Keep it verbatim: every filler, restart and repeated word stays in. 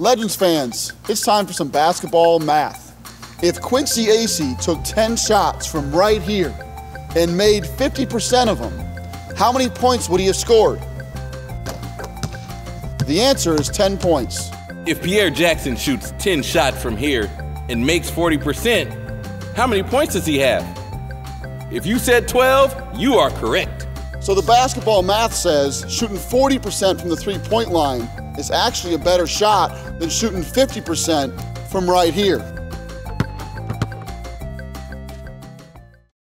Legends fans, it's time for some basketball math. If Quincy Acy took ten shots from right here and made fifty percent of them, how many points would he have scored? The answer is ten points. If Pierre Jackson shoots ten shots from here and makes forty percent, how many points does he have? If you said twelve, you are correct. So the basketball math says shooting forty percent from the three-point line is actually a better shot than shooting fifty percent from right here.